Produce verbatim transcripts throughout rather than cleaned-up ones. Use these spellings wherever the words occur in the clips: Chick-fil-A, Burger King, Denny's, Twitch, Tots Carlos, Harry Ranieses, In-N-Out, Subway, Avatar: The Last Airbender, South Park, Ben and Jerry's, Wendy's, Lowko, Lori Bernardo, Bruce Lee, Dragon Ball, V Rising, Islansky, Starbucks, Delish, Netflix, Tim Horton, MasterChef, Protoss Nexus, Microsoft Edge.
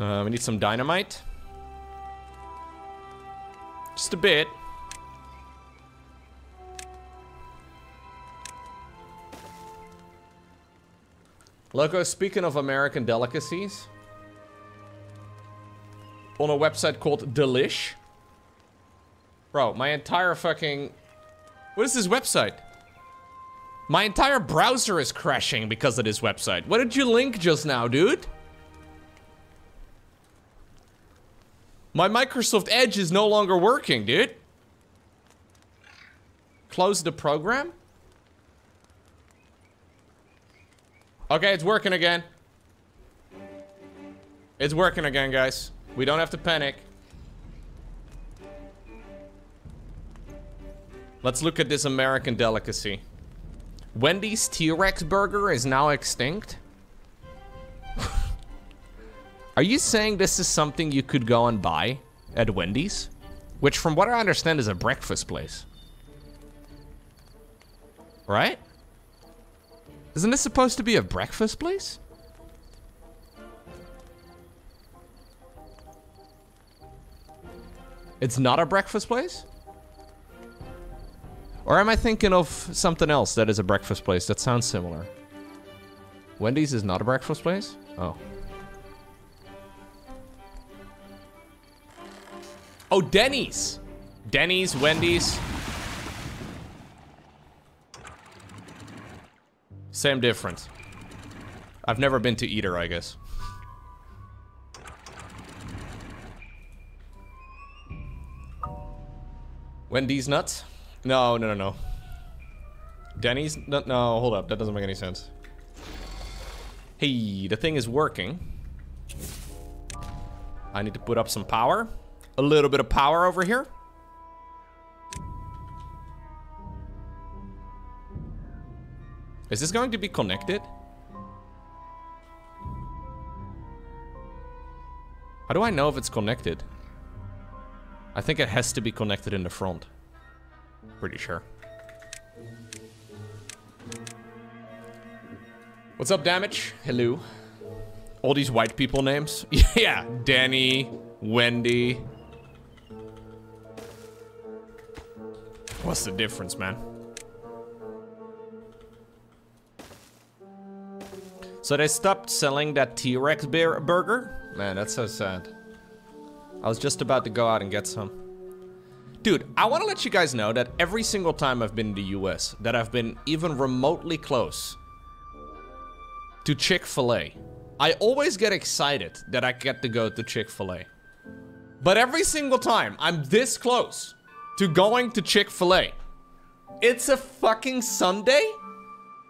Uh, we need some dynamite. Just a bit. Lowko, speaking of American delicacies, on a website called Delish. Bro, my entire fucking... What is this website? My entire browser is crashing because of this website. What did you link just now, dude? My Microsoft Edge is no longer working, dude. Close the program? Okay, it's working again. It's working again, guys. We don't have to panic. Let's look at this American delicacy. Wendy's T-Rex burger is now extinct. Are you saying this is something you could go and buy at Wendy's? Which, from what I understand, is a breakfast place. Right? Isn't this supposed to be a breakfast place? It's not a breakfast place? Or am I thinking of something else that is a breakfast place that sounds similar? Wendy's is not a breakfast place? Oh. Oh, Denny's! Denny's, Wendy's. Same difference. I've never been to either, I guess. Wendy's nuts? No, no, no, no. Denny's? No, no, hold up. That doesn't make any sense. Hey, the thing is working. I need to put up some power. A little bit of power over here. Is this going to be connected? How do I know if it's connected? I think it has to be connected in the front. Pretty sure. What's up, Damage? Hello. All these white people names. Yeah, Danny, Wendy. What's the difference, man? So they stopped selling that T-Rex burger? Man, that's so sad. I was just about to go out and get some. Dude, I want to let you guys know that every single time I've been in the U S, that I've been even remotely close to Chick-fil-A, I always get excited that I get to go to Chick-fil-A. But every single time I'm this close to going to Chick-fil-A, it's a fucking Sunday?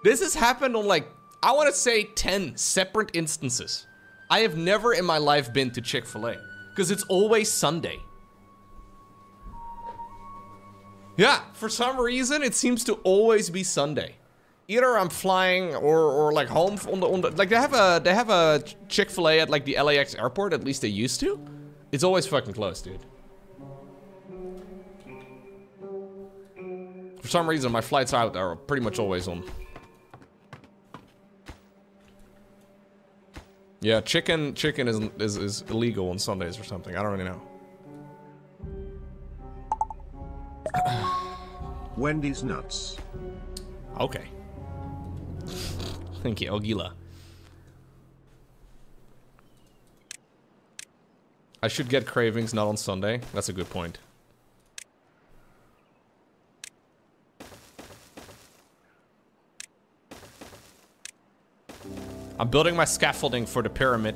This has happened on like, I want to say ten separate instances. I have never in my life been to Chick-fil-A because it's always Sunday. Yeah, for some reason it seems to always be Sunday. Either I'm flying or or like home on the, on the like they have a they have a Chick-fil-A at like the L A X airport, at least they used to. It's always fucking close, dude. For some reason my flights out are pretty much always on. Yeah, chicken chicken is, is, is illegal on Sundays or something. I don't really know. Wendy's nuts. Okay. Thank you, Ogila. I should get cravings, not on Sunday. That's a good point. I'm building my scaffolding for the pyramid.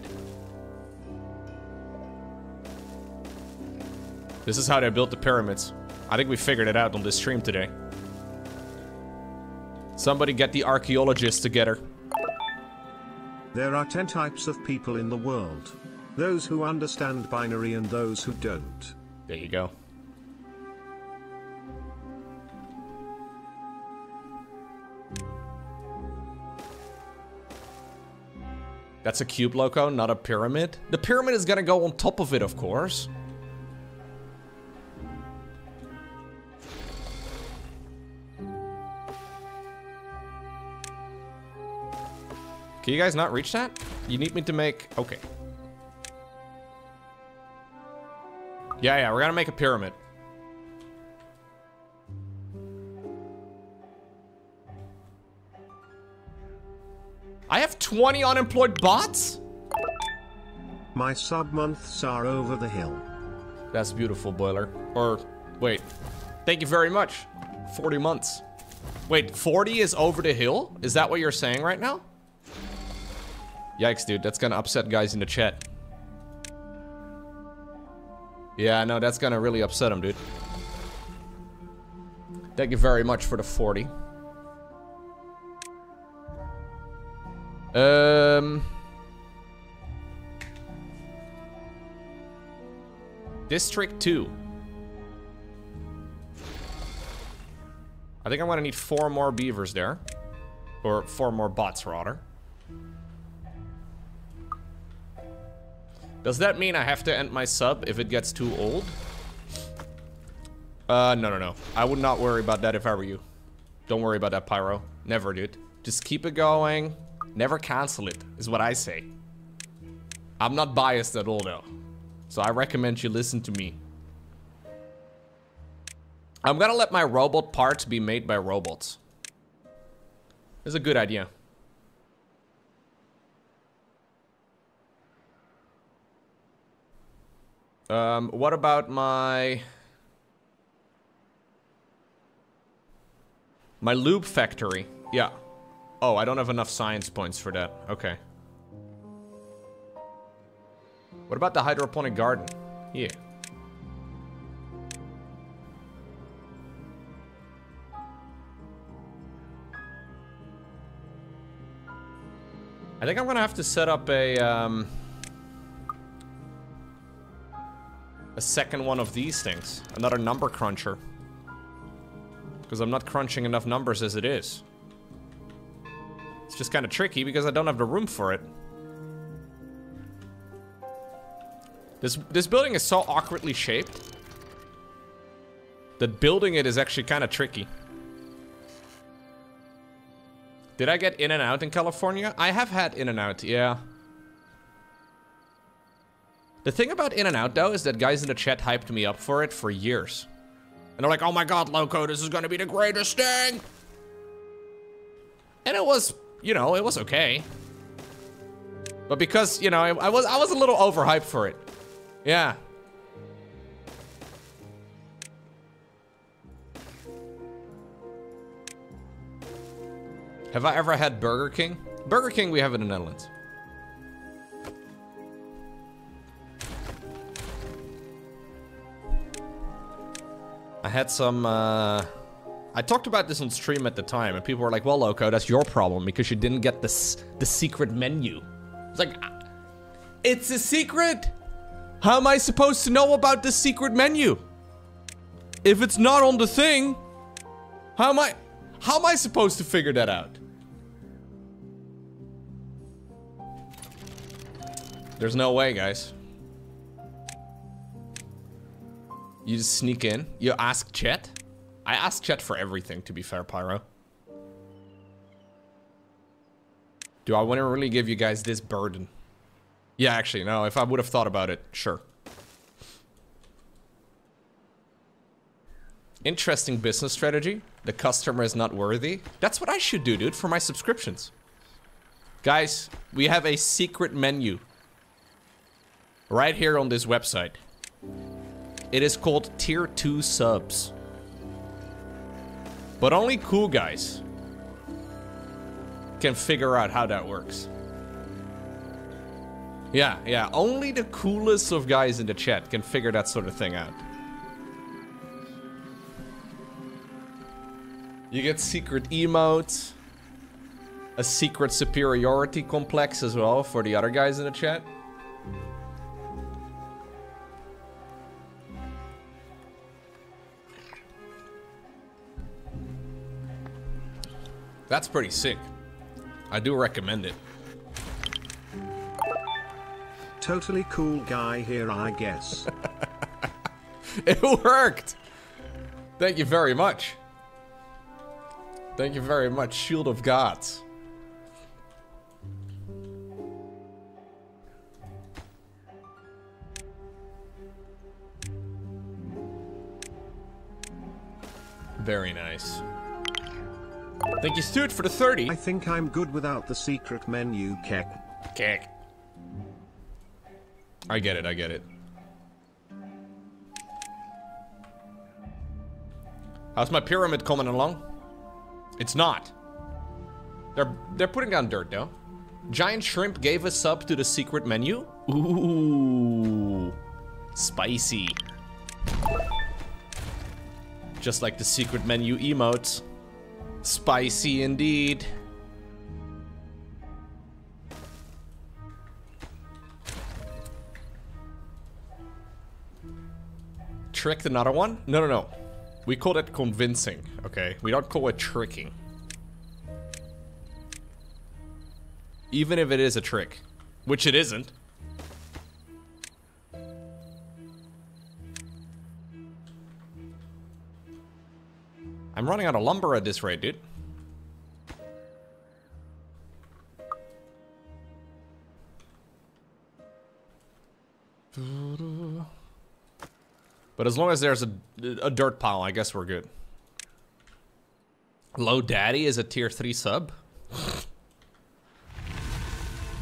This is how they built the pyramids. I think we figured it out on this stream today. Somebody get the archaeologists together. There are ten types of people in the world. Those who understand binary and those who don't. There you go. That's a cube, Lowko, not a pyramid. The pyramid is gonna go on top of it, of course. Can you guys not reach that? You need me to make... Okay. Yeah, yeah, we're gonna make a pyramid. I have twenty unemployed bots? My sub months are over the hill. That's beautiful, Boiler. Or, wait. Thank you very much. forty months. Wait, forty is over the hill? Is that what you're saying right now? Yikes, dude. That's gonna upset guys in the chat. Yeah, no, that's gonna really upset them, dude. Thank you very much for the forty. Um... District two. I think I'm gonna need four more beavers there. Or four more bots, rather. Does that mean I have to end my sub if it gets too old? Uh, no, no, no. I would not worry about that if I were you. Don't worry about that, Pyro. Never, dude. Just keep it going. Never cancel it, is what I say. I'm not biased at all, though. So I recommend you listen to me. I'm gonna let my robot parts be made by robots. It's a good idea. Um, what about my... My lube factory? Yeah. Oh, I don't have enough science points for that. Okay. What about the hydroponic garden? Yeah. I think I'm gonna have to set up a... Um, a second one of these things. Another number cruncher. Because I'm not crunching enough numbers as it is. It's just kind of tricky because I don't have the room for it. This, this building is so awkwardly shaped that building it is actually kind of tricky. Did I get In-N-Out in California? I have had In-N-Out, yeah. The thing about In-N-Out, though, is that guys in the chat hyped me up for it for years. And they're like, oh my god, Lowko, this is gonna be the greatest thing! And it was, you know, it was okay. But because, you know, I, I was I was a little overhyped for it. Yeah. Have I ever had Burger King? Burger King, we have it in the Netherlands. I had some, uh, I talked about this on stream at the time, and people were like, well, Lowko, that's your problem, because you didn't get this, the secret menu. It's like, it's a secret? How am I supposed to know about the secret menu? If it's not on the thing, how am I, how am I supposed to figure that out? There's no way, guys. You just sneak in. You ask chat. I ask chat for everything, to be fair, Pyro. Do I want to really give you guys this burden? Yeah, actually, no. If I would have thought about it, sure. Interesting business strategy. The customer is not worthy. That's what I should do, dude, for my subscriptions. Guys, we have a secret menu. Right here on this website. It is called tier two subs. But only cool guys can figure out how that works. Yeah, yeah, only the coolest of guys in the chat can figure that sort of thing out. You get secret emotes, a secret superiority complex as well for the other guys in the chat. That's pretty sick. I do recommend it. Totally cool guy here, I guess. It worked! Thank you very much. Thank you very much, Shield of Gods. Very nice. Thank you, Stuart, for the thirty. I think I'm good without the secret menu, Kek. Kek. I get it, I get it. How's my pyramid coming along? It's not. They're they're putting down dirt though. Giant shrimp gave us up to the secret menu. Ooh, spicy. Just like the secret menu emotes. Spicy indeed. Tricked another one? No, no, no. We call that convincing, okay? We don't call it tricking. Even if it is a trick, which it isn't. I'm running out of lumber at this rate, dude. But as long as there's a, a dirt pile, I guess we're good. Low Daddy is a tier three sub.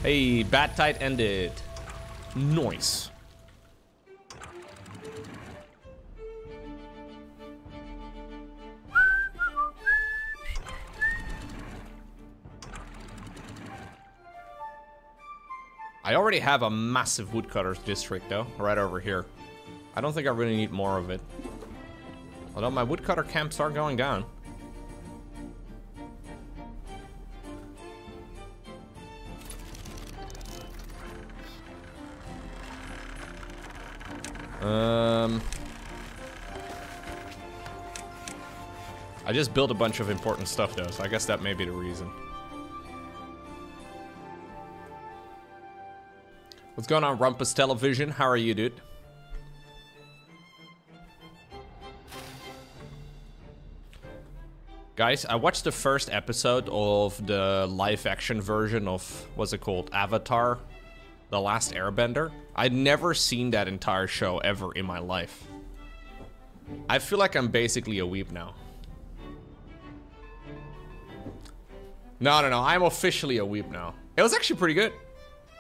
Hey, bad tight ended. Nice. I already have a massive woodcutters district though, right over here. I don't think I really need more of it. Although my woodcutter camps are going down. Um, I just built a bunch of important stuff though, so I guess that may be the reason. What's going on, Rumpus Television? How are you, dude? Guys, I watched the first episode of the live-action version of, what's it called, Avatar: The Last Airbender. I'd never seen that entire show ever in my life. I feel like I'm basically a weeb now. No, no, no, I'm officially a weeb now. It was actually pretty good.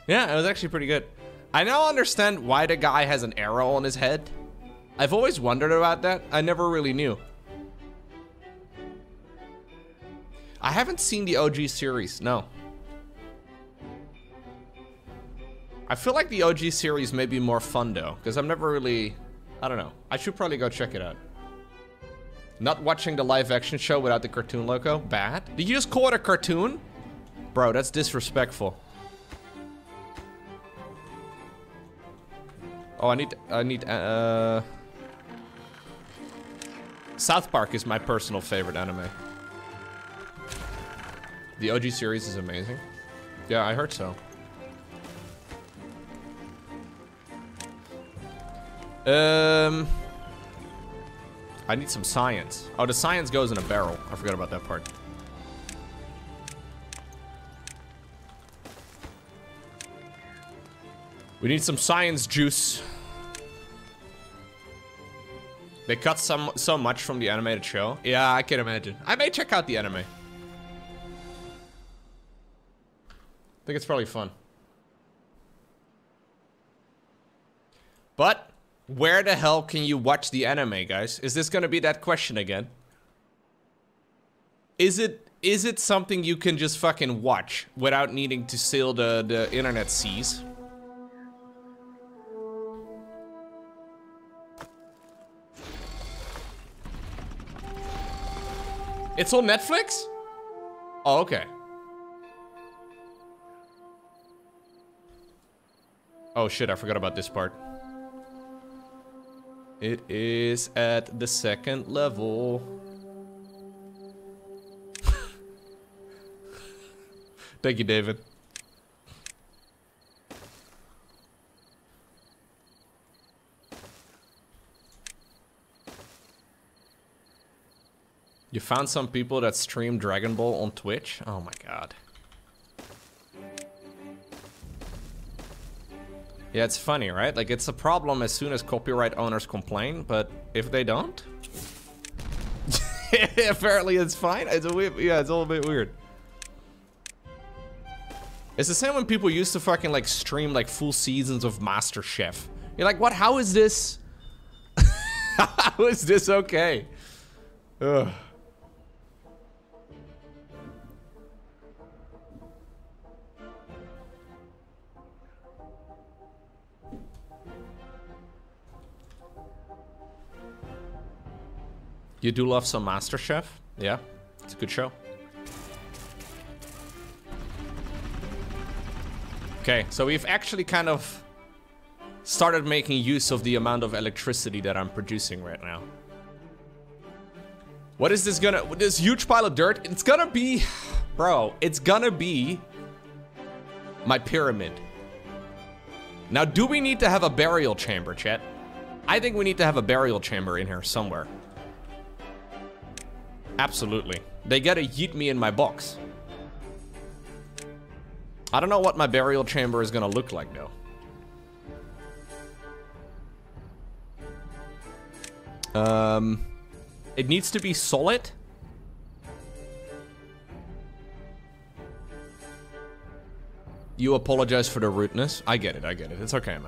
Yeah, it was actually pretty good. I now understand why the guy has an arrow on his head. I've always wondered about that. I never really knew. I haven't seen the O G series, no. I feel like the O G series may be more fun though, because I'm never really, I don't know. I should probably go check it out. Not watching the live action show without the cartoon logo, bad. Did you just call it a cartoon? Bro, that's disrespectful. Oh, I need, I need, uh... South Park is my personal favorite anime. The O G series is amazing. Yeah, I heard so. Um, I need some science. Oh, the science goes in a barrel. I forgot about that part. We need some science juice. They cut some so much from the animated show. Yeah, I can imagine. I may check out the anime. I think it's probably fun. But where the hell can you watch the anime, guys? Is this gonna be that question again? Is it is it something you can just fucking watch without needing to sail the, the internet seas? It's on Netflix? Oh, okay. Oh shit, I forgot about this part. It is at the second level. Thank you, David. You found some people that stream Dragon Ball on Twitch? Oh my god. Yeah, it's funny, right? Like, it's a problem as soon as copyright owners complain, but if they don't... Apparently it's fine. It's a weird, yeah, it's a little bit weird. It's the same when people used to fucking like stream like full seasons of MasterChef. You're like, what? How is this? How is this okay? Ugh. You do love some MasterChef? Yeah, it's a good show. Okay, so we've actually kind of started making use of the amount of electricity that I'm producing right now. What is this gonna, this huge pile of dirt? It's gonna be, bro, it's gonna be my pyramid. Now, do we need to have a burial chamber, chat? I think we need to have a burial chamber in here somewhere. Absolutely. They gotta yeet me in my box. I don't know what my burial chamber is gonna look like, though. Um, it needs to be solid. You apologize for the rudeness. I get it, I get it. It's okay,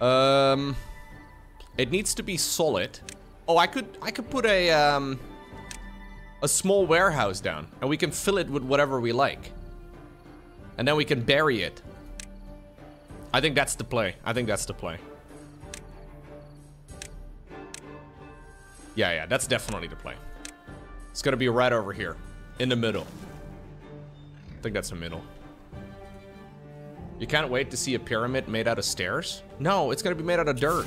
man. Um, it needs to be solid. Oh, I could I could put a um, a small warehouse down, and we can fill it with whatever we like, and then we can bury it. I think that's the play. I think that's the play. Yeah, yeah, that's definitely the play. It's gonna be right over here, in the middle. I think that's the middle. You can't wait to see a pyramid made out of stairs? No, it's gonna be made out of dirt.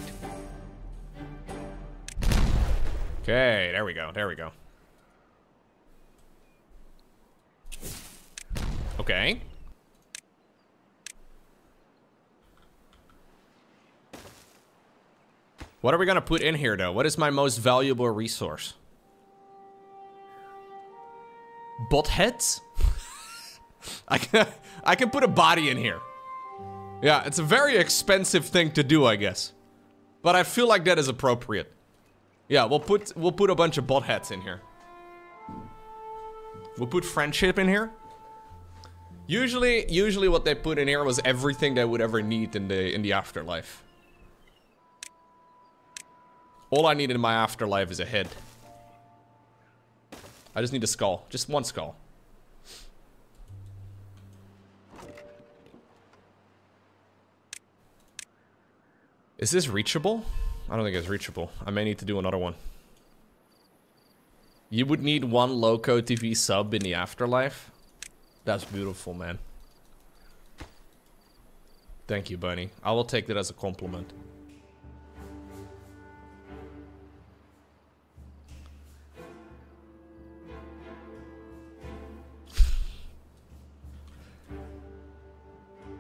Okay, there we go, there we go. Okay. What are we gonna put in here, though? What is my most valuable resource? Bot heads? I can, I can put a body in here. Yeah, it's a very expensive thing to do, I guess. But I feel like that is appropriate. Yeah, we'll put we'll put a bunch of bot hats in here. We'll put friendship in here. Usually, usually what they put in here was everything they would ever need in the in the afterlife. All I need in my afterlife is a head. I just need a skull, just one skull. Is this reachable? I don't think it's reachable. I may need to do another one. You would need one Lowko T V sub in the afterlife? That's beautiful, man. Thank you, Bunny. I will take that as a compliment.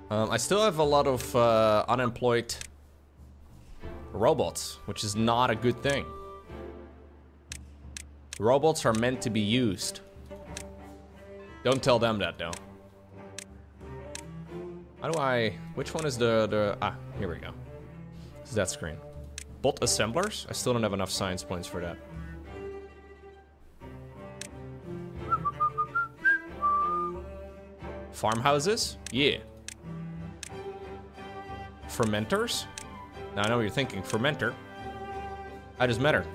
um, I still have a lot of uh, unemployed robots, which is not a good thing. Robots are meant to be used. Don't tell them that, though. How do I... Which one is the... the ah, here we go. This is that screen. Bot assemblers? I still don't have enough science points for that. Farmhouses? Yeah. Fermenters? Now, I know what you're thinking. Fermenter. I just met her.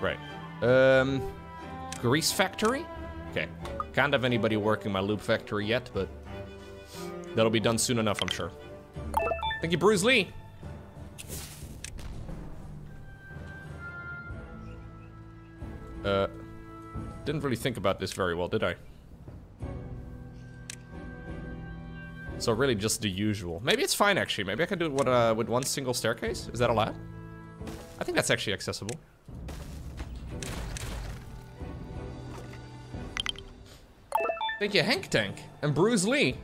Right. Um, grease factory? Okay. Can't have anybody working my loop factory yet, but that'll be done soon enough, I'm sure. Thank you, Bruce Lee. Uh, didn't really think about this very well, did I? So really just the usual. Maybe it's fine, actually. Maybe I can do it with, uh, with one single staircase. Is that allowed? I think that's actually accessible. Thank you, Hank Tank and Bruce Lee,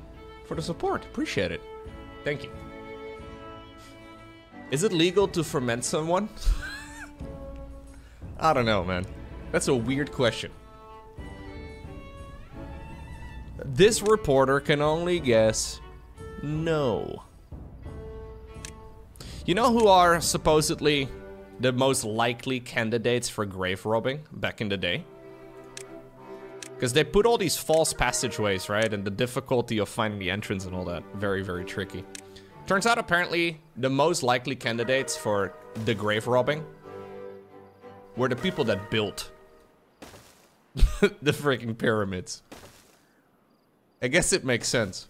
for the support. Appreciate it. Thank you. Is it legal to ferment someone? I don't know, man. That's a weird question. This reporter can only guess no. You know who are supposedly the most likely candidates for grave robbing back in the day. Because they put all these false passageways, right? And the difficulty of finding the entrance and all that. Very, very tricky. Turns out apparently the most likely candidates for the grave robbing were the people that built the freaking pyramids. I guess it makes sense.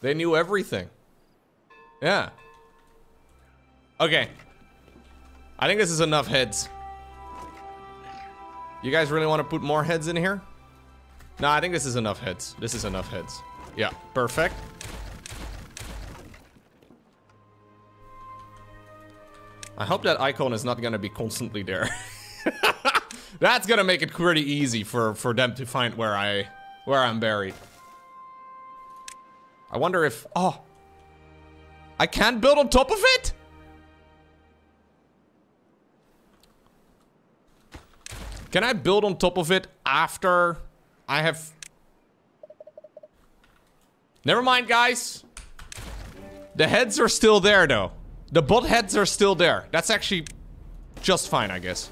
They knew everything. Yeah. Okay. I think this is enough heads. You guys really want to put more heads in here? No, I think this is enough heads. This is enough heads. Yeah, perfect. I hope that icon is not going to be constantly there. That's going to make it pretty easy for, for them to find where, I, where I'm buried. I wonder if... Oh! I can't build on top of it? Can I build on top of it after I have... Never mind, guys. The heads are still there, though. The bot heads are still there. That's actually just fine, I guess.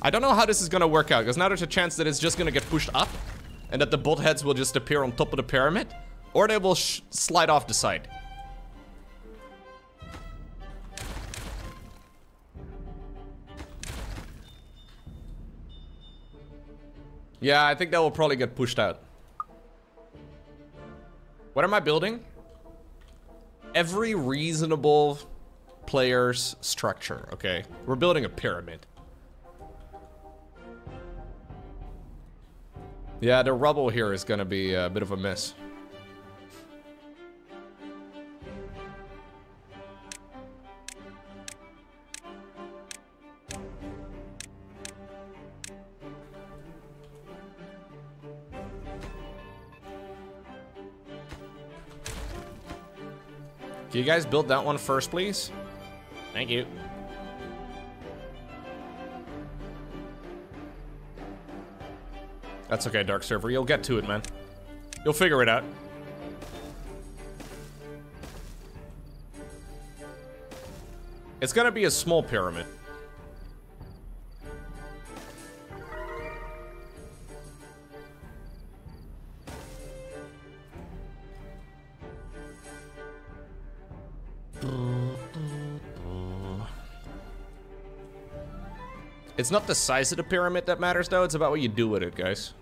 I don't know how this is going to work out, because now there's a chance that it's just going to get pushed up and that the bot heads will just appear on top of the pyramid. Or they will sh slide off the side. Yeah, I think that will probably get pushed out. What am I building? Every reasonable player's structure, okay? We're building a pyramid. Yeah, the rubble here is gonna be a bit of a mess. Can you guys build that one first, please? Thank you. That's okay, Dark Server. You'll get to it, man. You'll figure it out. It's gonna be a small pyramid. It's not the size of the pyramid that matters, though. It's about what you do with it, guys.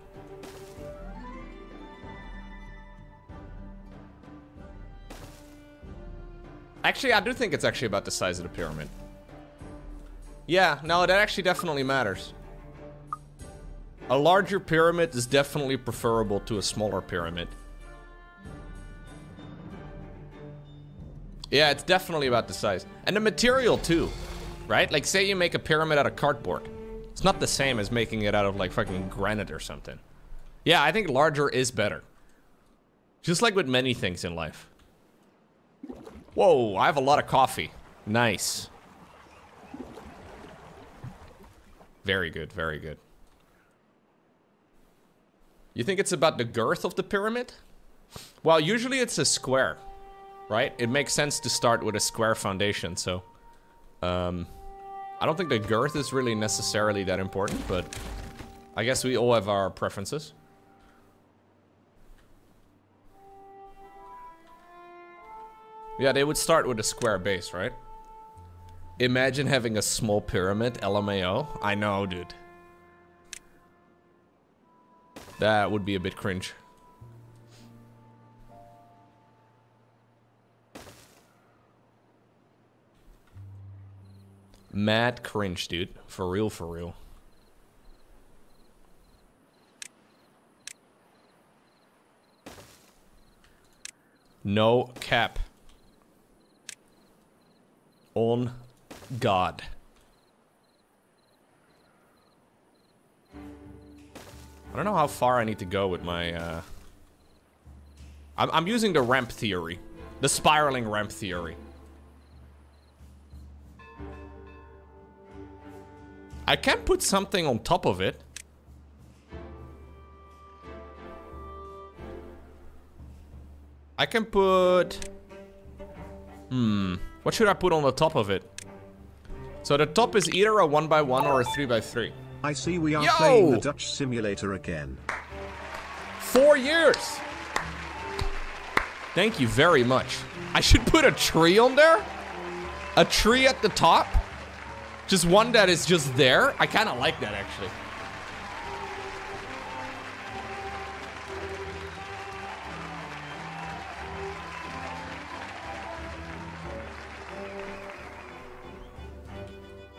Actually, I do think it's actually about the size of the pyramid. Yeah, no, that actually definitely matters. A larger pyramid is definitely preferable to a smaller pyramid. Yeah, it's definitely about the size. And the material, too. Right? Like, say you make a pyramid out of cardboard. It's not the same as making it out of, like, fucking granite or something. Yeah, I think larger is better. Just like with many things in life. Whoa, I have a lot of coffee. Nice. Very good, very good. You think it's about the girth of the pyramid? Well, usually it's a square, right? It makes sense to start with a square foundation, so... Um... I don't think the girth is really necessarily that important, but I guess we all have our preferences. Yeah, they would start with a square base, right? Imagine having a small pyramid, L M A O. I know, dude. That would be a bit cringe. Mad cringe, dude. For real, for real. No cap. On God. I don't know how far I need to go with my, uh... I'm, I'm using the ramp theory. The spiraling ramp theory. I can put something on top of it. I can put Hmm. What should I put on the top of it? So the top is either a one by one or a three by three. I see we are Yo! playing the Dutch simulator again. Four years. Thank you very much. I should put a tree on there. A tree at the top. Just one that is just there. I kind of like that actually.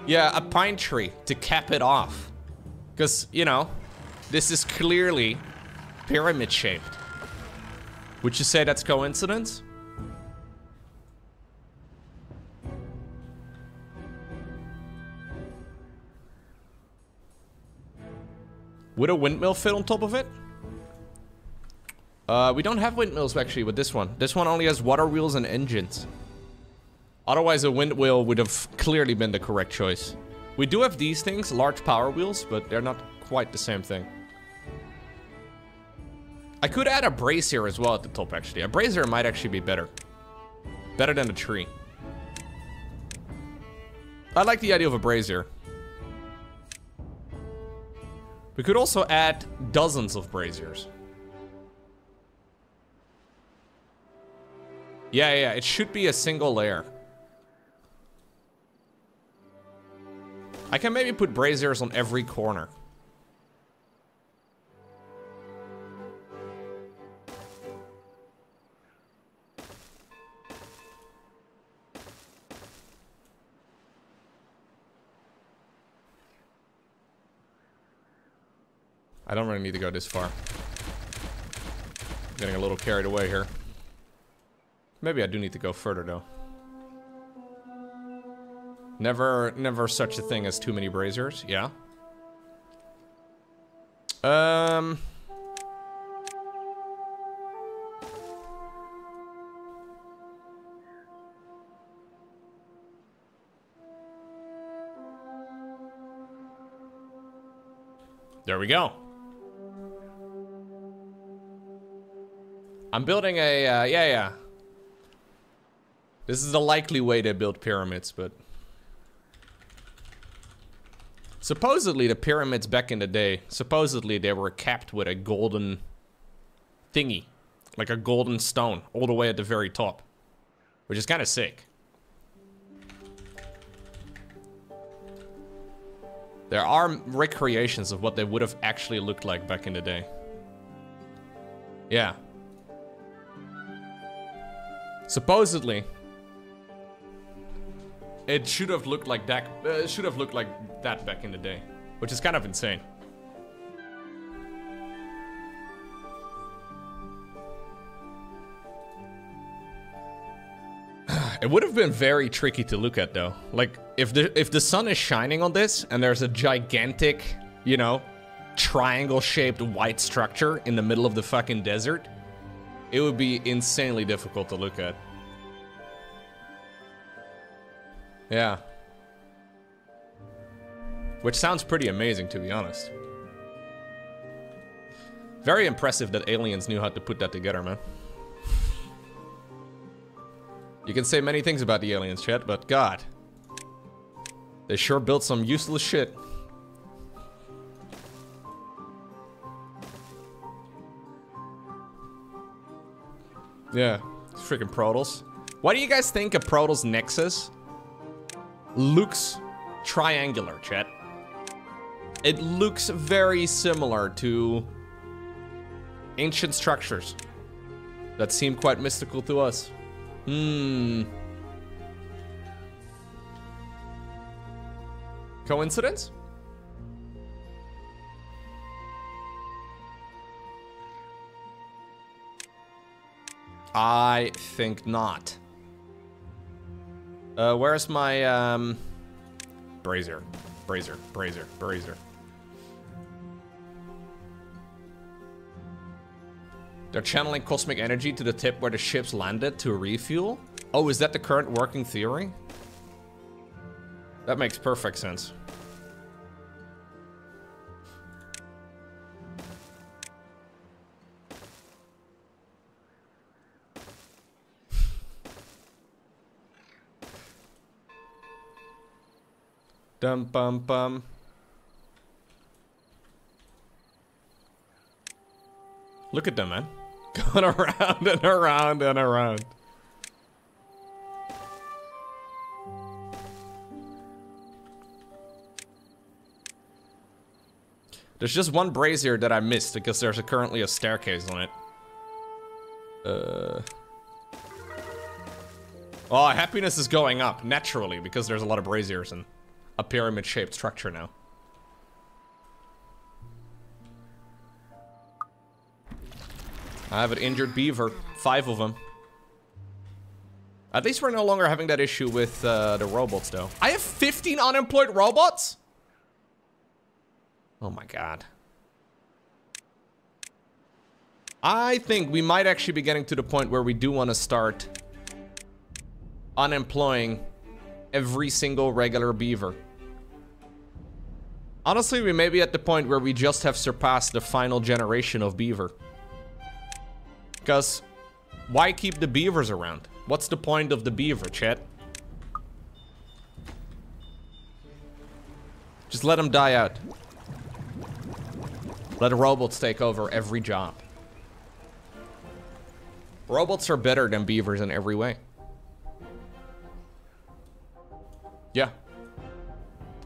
Yeah, a pine tree to cap it off. Because, you know, this is clearly pyramid shaped. Would you say that's coincidence? Would a windmill fit on top of it? Uh, we don't have windmills actually with this one. This one only has water wheels and engines. Otherwise, a wind wheel would have clearly been the correct choice. We do have these things, large power wheels, but they're not quite the same thing. I could add a brazier as well at the top, actually. A brazier might actually be better. Better than a tree. I like the idea of a brazier. We could also add dozens of braziers. Yeah, yeah, it should be a single layer. I can maybe put braziers on every corner. I don't really need to go this far. I'm getting a little carried away here. Maybe I do need to go further though. Never, never such a thing as too many braziers, yeah. Um. There we go. I'm building a, uh, yeah, yeah. This is the likely way they build pyramids, but... Supposedly, the pyramids back in the day, supposedly they were capped with a golden thingy. Like a golden stone, all the way at the very top. Which is kind of sick. There are recreations of what they would have actually looked like back in the day. Yeah. Supposedly, it should have looked like that. Uh, should have looked like that back in the day, which is kind of insane. It would have been very tricky to look at, though. Like, if the if the sun is shining on this and there's a gigantic, you know, triangle-shaped white structure in the middle of the fucking desert. It would be insanely difficult to look at. Yeah. Which sounds pretty amazing, to be honest. Very impressive that aliens knew how to put that together, man. You can say many things about the aliens, chat, but God. They sure built some useless shit. Yeah, freaking Protoss. Why do you guys think a Protoss Nexus looks triangular, chat? It looks very similar to ancient structures that seem quite mystical to us. Hmm. Coincidence? I think not. Uh, where's my, um... brazier. Brazier. Brazier. Brazier. They're channeling cosmic energy to the tip where the ships landed to refuel? Oh, is that the current working theory? That makes perfect sense. Dum bum bum. Look at them, man. Going around and around and around. There's just one brazier that I missed because there's a, currently a staircase on it. Uh. Oh, happiness is going up naturally because there's a lot of braziers in a pyramid-shaped structure now. I have an injured beaver, five of them. At least we're no longer having that issue with uh, the robots, though. I have fifteen unemployed robots? Oh my god. I think we might actually be getting to the point where we do want to start unemploying every single regular beaver. Honestly, we may be at the point where we just have surpassed the final generation of beaver. Because why keep the beavers around? What's the point of the beaver, chat? Just let them die out. Let the robots take over every job. Robots are better than beavers in every way. Yeah.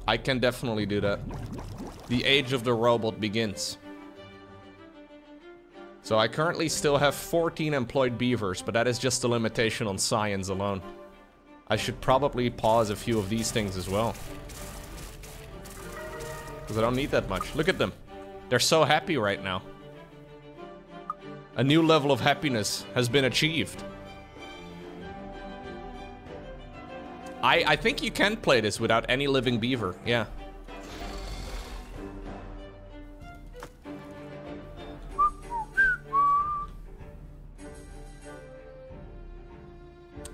I can definitely do that. The age of the robot begins. So I currently still have fourteen employed beavers, but that is just a limitation on science alone. I should probably pause a few of these things as well. Because I don't need that much. Look at them. They're so happy right now. A new level of happiness has been achieved. I, I think you can play this without any living beaver, yeah.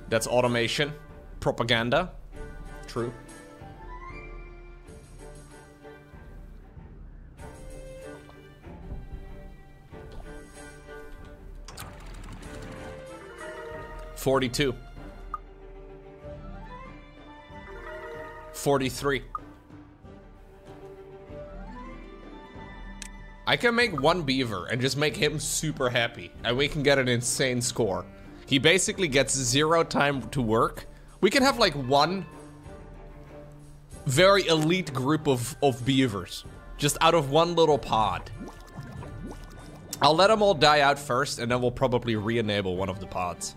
That's automation. Propaganda. True. forty-two. forty-three. I can make one beaver and just make him super happy, and we can get an insane score. He basically gets zero time to work. We can have like one very elite group of, of beavers, just out of one little pod. I'll let them all die out first, and then we'll probably re-enable one of the pods.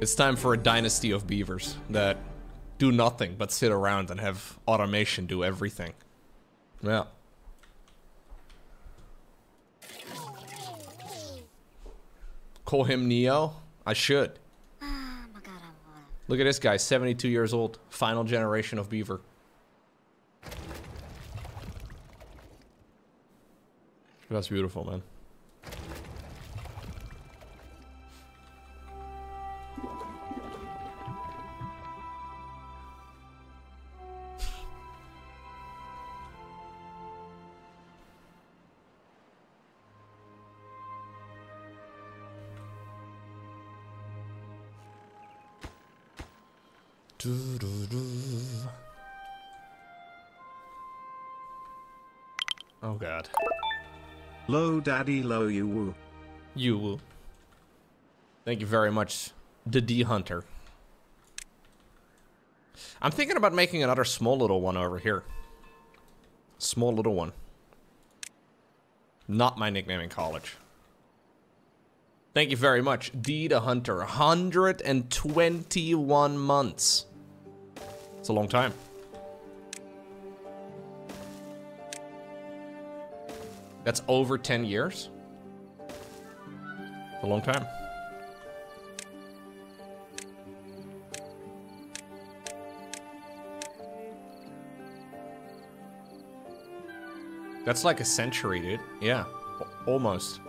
It's time for a dynasty of beavers that do nothing but sit around and have automation do everything. Yeah. Call him Neo? I should. Look at this guy, seventy-two years old. Final generation of beaver. That's beautiful, man. Oh god. Low daddy low you woo. You woo. Thank you very much, the D Hunter. I'm thinking about making another small little one over here. Small little one. Not my nickname in college. Thank you very much, D the Hunter. one hundred twenty-one months. It's a long time. That's over ten years. It's a long time. That's like a century, dude. Yeah, almost.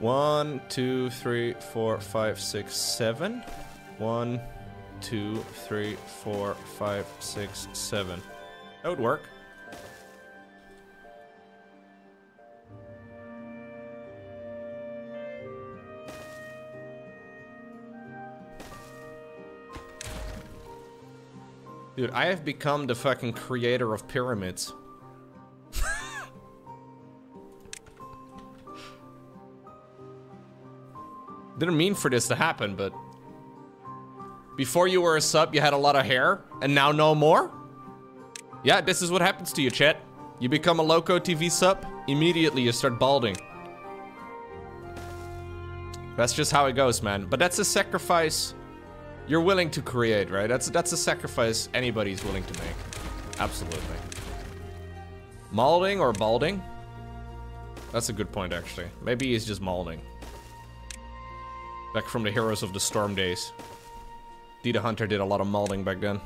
One, two, three, four, five, six, seven. One, two, three, four, five, six, seven. That would work. Dude, I have become the fucking creator of pyramids. Didn't mean for this to happen, but... Before you were a sub, you had a lot of hair, and now no more? Yeah, this is what happens to you, chat. You become a Lowko T V sub, immediately you start balding. That's just how it goes, man. But that's a sacrifice you're willing to create, right? That's that's a sacrifice anybody's willing to make. Absolutely. Malding or balding? That's a good point, actually. Maybe he's just malding. Back from the Heroes of the Storm days. Dita the Hunter did a lot of malding back then.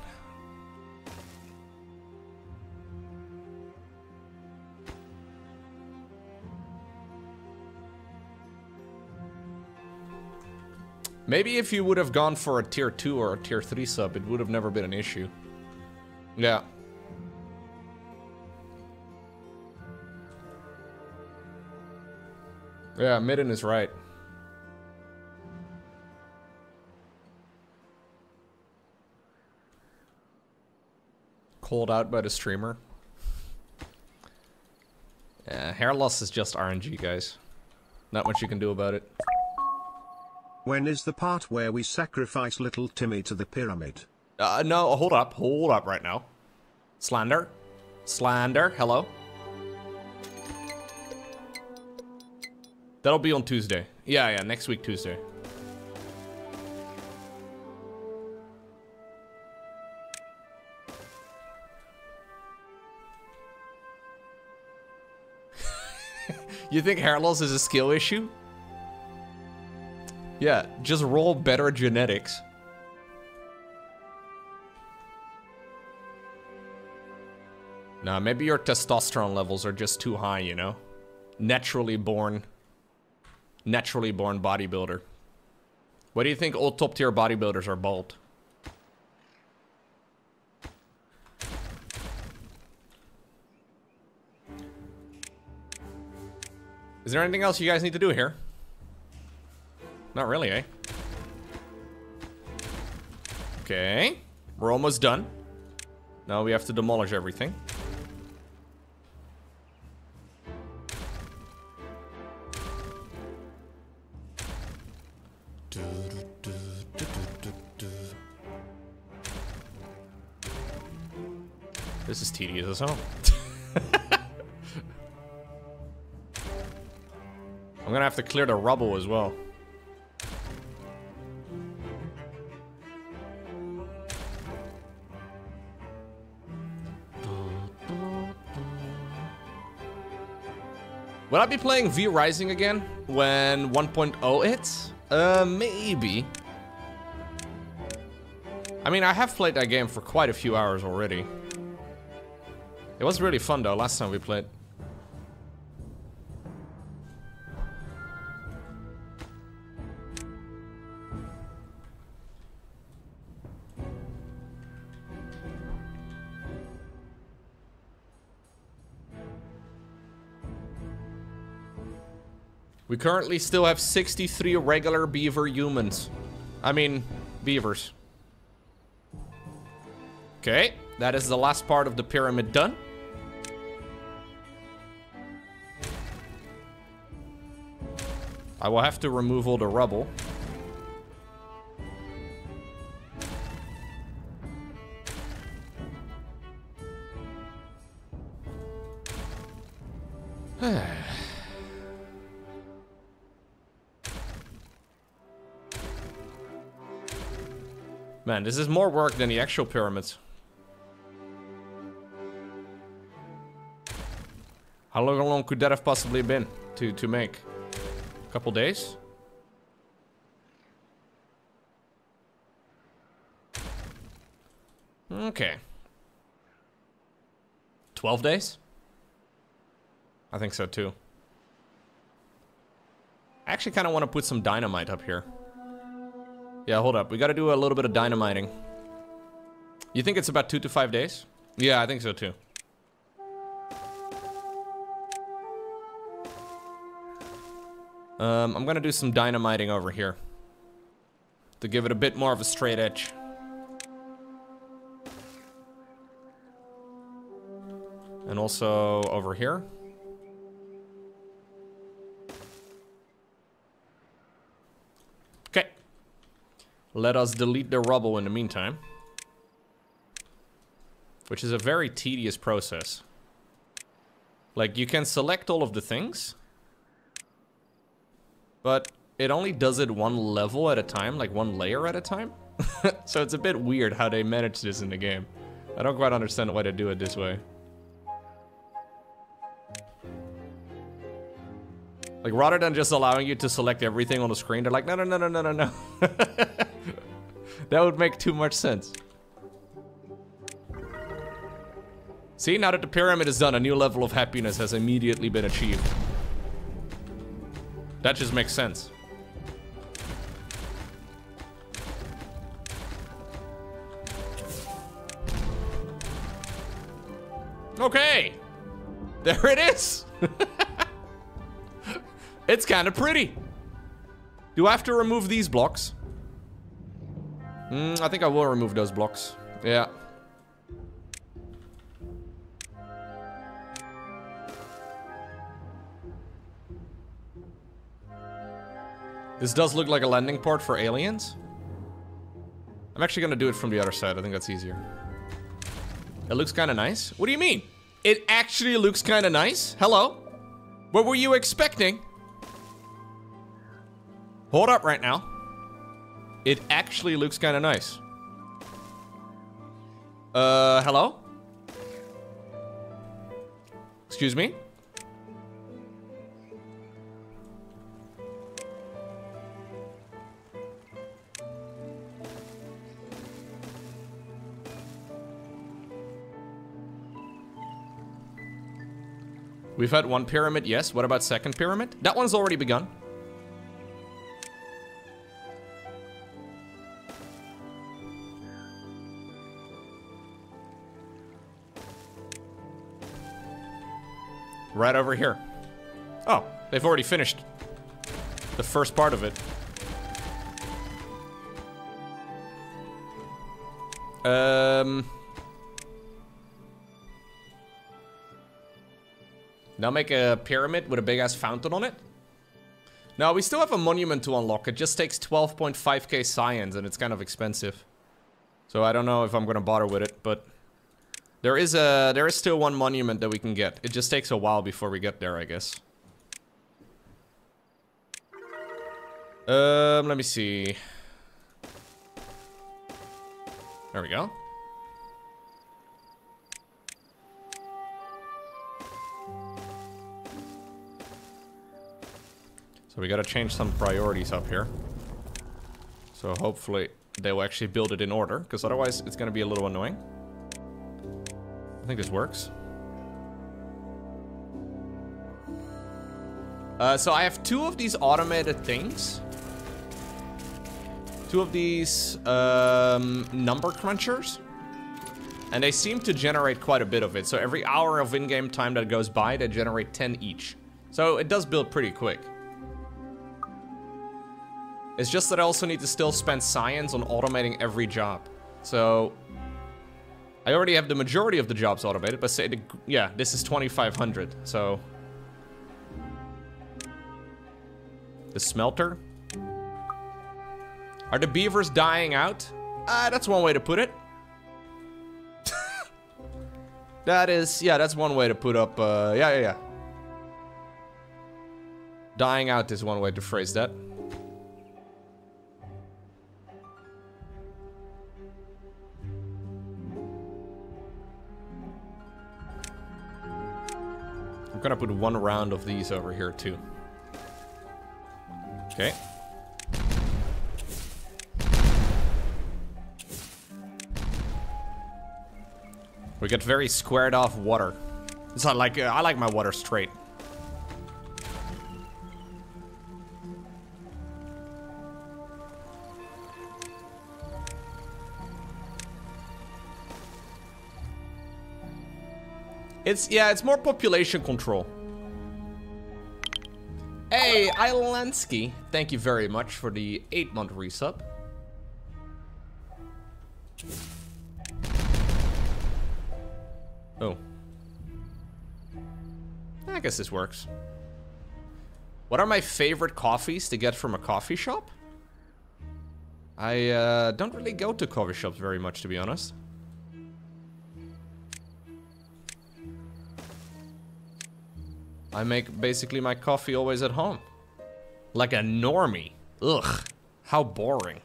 Maybe if you would have gone for a tier two or a tier three sub, it would have never been an issue. Yeah. Yeah, Midden is right. Called out by the streamer. Yeah, hair loss is just R N G, guys. Not much you can do about it. When is the part where we sacrifice little Timmy to the pyramid? Uh, no, hold up, hold up right now. Slander. Slander, hello. That'll be on Tuesday. Yeah, yeah, next week Tuesday. You think hair loss is a skill issue? Yeah, just roll better genetics. Nah, maybe your testosterone levels are just too high, you know? Naturally born... Naturally born bodybuilder. Why do you think all top tier bodybuilders are bald? Is there anything else you guys need to do here? Not really, eh? Okay. We're almost done. Now we have to demolish everything. This is tedious as hell. I'm gonna have to clear the rubble as well. Would I be playing V Rising again when one point oh hits? Uh, maybe. I mean, I have played that game for quite a few hours already. It was really fun though, last time we played. We currently still have sixty-three regular beaver humans. I mean, beavers. Okay, that is the last part of the pyramid done. I will have to remove all the rubble. Man, this is more work than the actual pyramids. How long could that have possibly been to, to make? A couple days? Okay. twelve days? I think so too. I actually kind of want to put some dynamite up here. Yeah, hold up. We gotta do a little bit of dynamiting. You think it's about two to five days? Yeah, I think so too. Um, I'm gonna do some dynamiting over here. To give it a bit more of a straight edge. And also over here. Okay. Let us delete the rubble in the meantime. Which is a very tedious process. Like, you can select all of the things, but it only does it one level at a time, like one layer at a time. So it's a bit weird how they manage this in the game. I don't quite understand why they do it this way. Like, rather than just allowing you to select everything on the screen, they're like, no, no, no, no, no, no, no. That would make too much sense. See, now that the pyramid is done, a new level of happiness has immediately been achieved. That just makes sense. Okay! There it is! It's kind of pretty. Do I have to remove these blocks? Mm, I think I will remove those blocks. Yeah. This does look like a landing port for aliens. I'm actually gonna do it from the other side. I think that's easier. It looks kind of nice. What do you mean? It actually looks kind of nice? Hello? What were you expecting? Hold up right now. It actually looks kind of nice. Uh, hello? Excuse me? We've had one pyramid, yes. What about second pyramid? That one's already begun. Right over here. Oh, they've already finished the first part of it. Um... Now make a pyramid with a big-ass fountain on it. Now, we still have a monument to unlock. It just takes twelve point five K science, and it's kind of expensive. So I don't know if I'm gonna bother with it, but... There is a there is still one monument that we can get. It just takes a while before we get there, I guess. Um, let me see. There we go. So we gotta change some priorities up here. So hopefully they will actually build it in order, because otherwise it's gonna be a little annoying. I think this works. Uh, so I have two of these automated things. Two of these um, number crunchers. And they seem to generate quite a bit of it. So every hour of in-game time that goes by, they generate ten each. So it does build pretty quick. It's just that I also need to still spend science on automating every job. So... I already have the majority of the jobs automated, but say, the, yeah, this is twenty-five hundred, so... The smelter? Are the beavers dying out? Ah, uh, that's one way to put it. That is, yeah, that's one way to put up, uh, yeah, yeah, yeah. Dying out is one way to phrase that. I'm gonna put one round of these over here too. Okay. We get very squared off water. It's not like uh, I like my water straight. It's, yeah, it's more population control. Hey, Islansky, thank you very much for the eight month resub. Oh. I guess this works. What are my favorite coffees to get from a coffee shop? I uh, don't really go to coffee shops very much, to be honest. I make basically my coffee always at home. Like a normie. Ugh, how boring.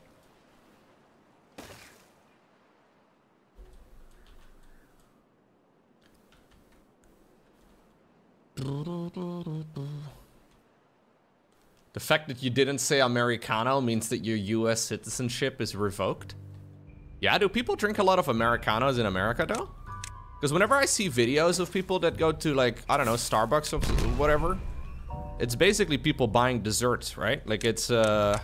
The fact that you didn't say Americano means that your U S citizenship is revoked? Yeah, do people drink a lot of Americanos in America though? Because whenever I see videos of people that go to, like, I don't know, Starbucks or whatever, it's basically people buying desserts, right? Like, it's uh,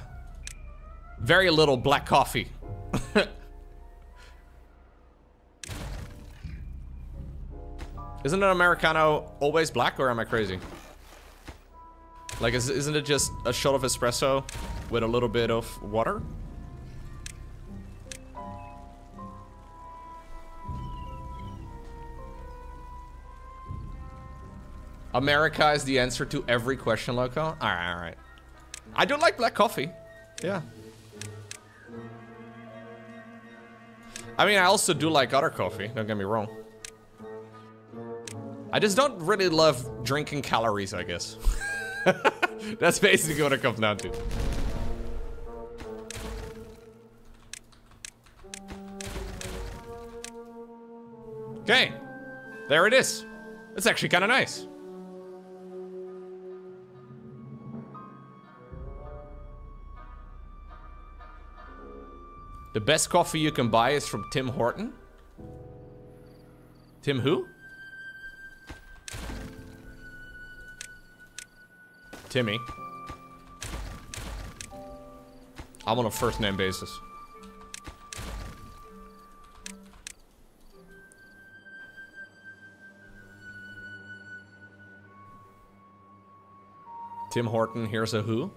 very little black coffee. Isn't an Americano always black, or am I crazy? Like, is, isn't it just a shot of espresso with a little bit of water? America is the answer to every question, Lowko. All right, all right. I do like black coffee. Yeah. I mean, I also do like other coffee. Don't get me wrong. I just don't really love drinking calories, I guess. That's basically what it comes down to. Okay. There it is. It's actually kind of nice. The best coffee you can buy is from Tim Horton. Tim who? Timmy. I'm on a first name basis. Tim Horton, here's a who?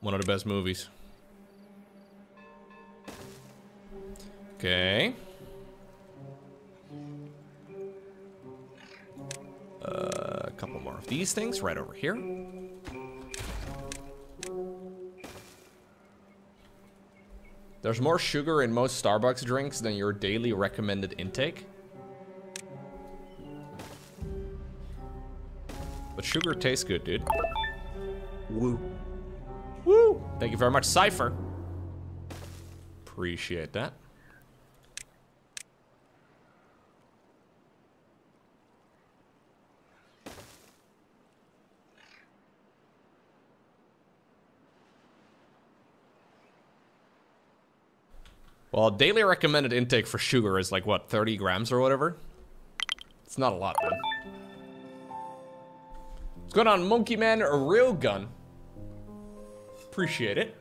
One of the best movies. Okay. Uh, a couple more of these things right over here. There's more sugar in most Starbucks drinks than your daily recommended intake. But sugar tastes good, dude. Woo. Woo! Thank you very much, Cypher. Appreciate that. Well, daily recommended intake for sugar is like, what, thirty grams or whatever? It's not a lot, man. What's going on, Monkey Man? A real gun. Appreciate it.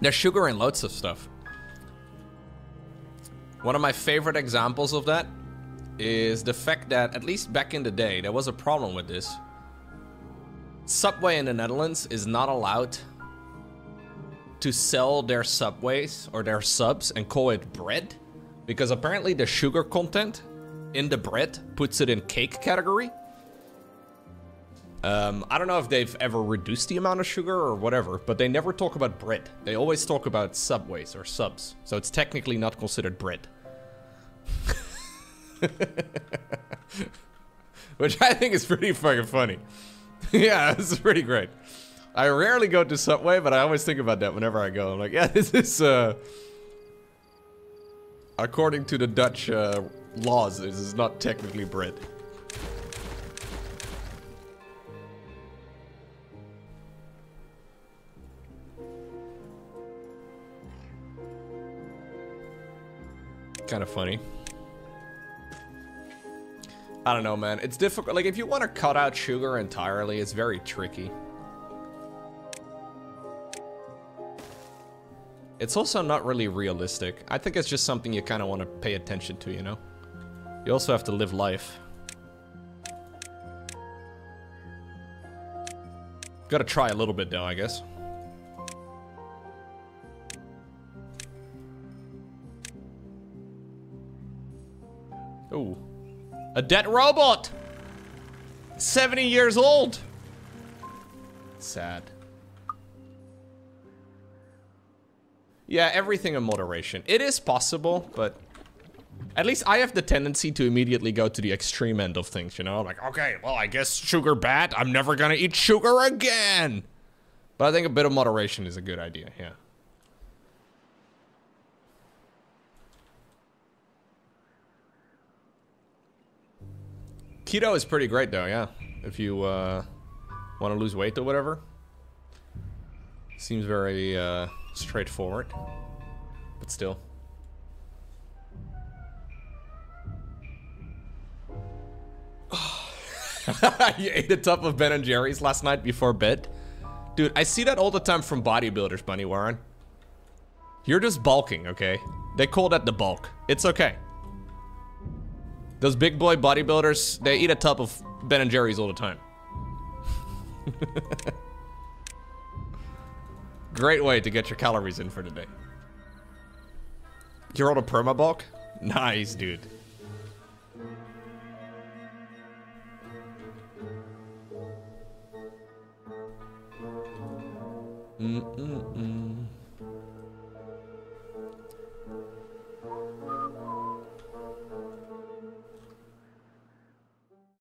There's sugar in lots of stuff. One of my favorite examples of that is the fact that, at least back in the day, there was a problem with this. Subway in the Netherlands is not allowed to sell their Subways or their subs and call it bread, because apparently the sugar content in the bread puts it in cake category. Um, I don't know if they've ever reduced the amount of sugar or whatever, but they never talk about bread. They always talk about Subways or subs, so it's technically not considered bread. Which I think is pretty fucking funny. Yeah, this is pretty great. I rarely go to Subway, but I always think about that whenever I go. I'm like, yeah, this is, uh... according to the Dutch uh, laws, this is not technically bread. Kind of funny. I don't know, man. It's difficult. Like, if you want to cut out sugar entirely, it's very tricky. It's also not really realistic. I think it's just something you kind of want to pay attention to, you know? You also have to live life. Gotta try a little bit, though, I guess. A dead robot! seventy years old! Sad. Yeah, everything in moderation. It is possible, but at least I have the tendency to immediately go to the extreme end of things, you know? I'm like, okay, well, I guess sugar bad. I'm never gonna eat sugar again. But I think a bit of moderation is a good idea, yeah. Keto is pretty great though, yeah. If you uh, want to lose weight or whatever. Seems very uh, straightforward, but still. Oh. You ate a tub of Ben and Jerry's last night before bed? Dude, I see that all the time from bodybuilders, Bunny Warren. You're just bulking, okay? They call that the bulk. It's okay. Those big boy bodybuilders, they eat a tub of Ben and Jerry's all the time. Great way to get your calories in for the day. You're on a perma bulk? Nice, dude. Mm-mm-mm.